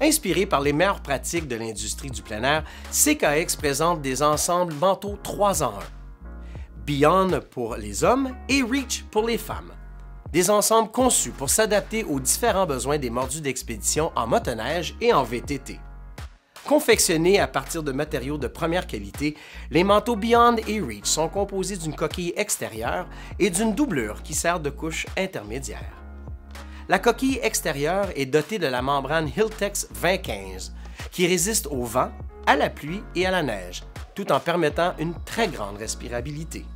Inspiré par les meilleures pratiques de l'industrie du plein air, CKX présente des ensembles manteaux 3 en 1. Beyond pour les hommes et Reach pour les femmes. Des ensembles conçus pour s'adapter aux différents besoins des mordus d'expédition en motoneige et en VTT. Confectionnés à partir de matériaux de première qualité, les manteaux Beyond et Reach sont composés d'une coquille extérieure et d'une doublure qui sert de couche intermédiaire. La coquille extérieure est dotée de la membrane Hiltex 2015, qui résiste au vent, à la pluie et à la neige, tout en permettant une très grande respirabilité.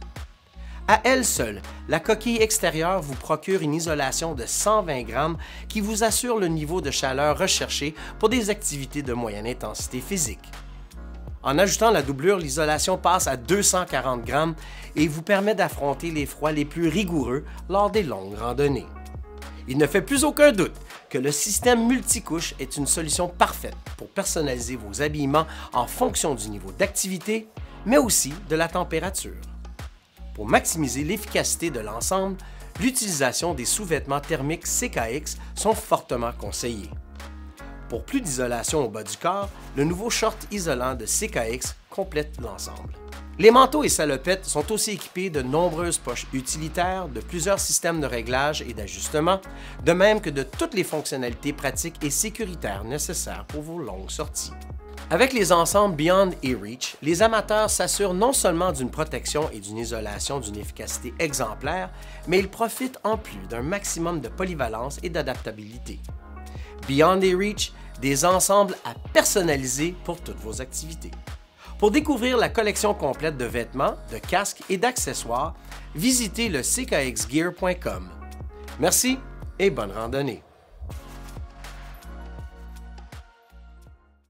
À elle seule, la coquille extérieure vous procure une isolation de 120 grammes qui vous assure le niveau de chaleur recherché pour des activités de moyenne intensité physique. En ajoutant la doublure, l'isolation passe à 240 grammes et vous permet d'affronter les froids les plus rigoureux lors des longues randonnées. Il ne fait plus aucun doute que le système multicouche est une solution parfaite pour personnaliser vos habillements en fonction du niveau d'activité, mais aussi de la température. Pour maximiser l'efficacité de l'ensemble, l'utilisation des sous-vêtements thermiques CKX sont fortement conseillés. Pour plus d'isolation au bas du corps, le nouveau short isolant de CKX complète l'ensemble. Les manteaux et salopettes sont aussi équipés de nombreuses poches utilitaires, de plusieurs systèmes de réglage et d'ajustement, de même que de toutes les fonctionnalités pratiques et sécuritaires nécessaires pour vos longues sorties. Avec les ensembles Beyond et Reach, les amateurs s'assurent non seulement d'une protection et d'une isolation d'une efficacité exemplaire, mais ils profitent en plus d'un maximum de polyvalence et d'adaptabilité. Beyond et Reach, des ensembles à personnaliser pour toutes vos activités. Pour découvrir la collection complète de vêtements, de casques et d'accessoires, visitez le ckxgear.com. Merci et bonne randonnée!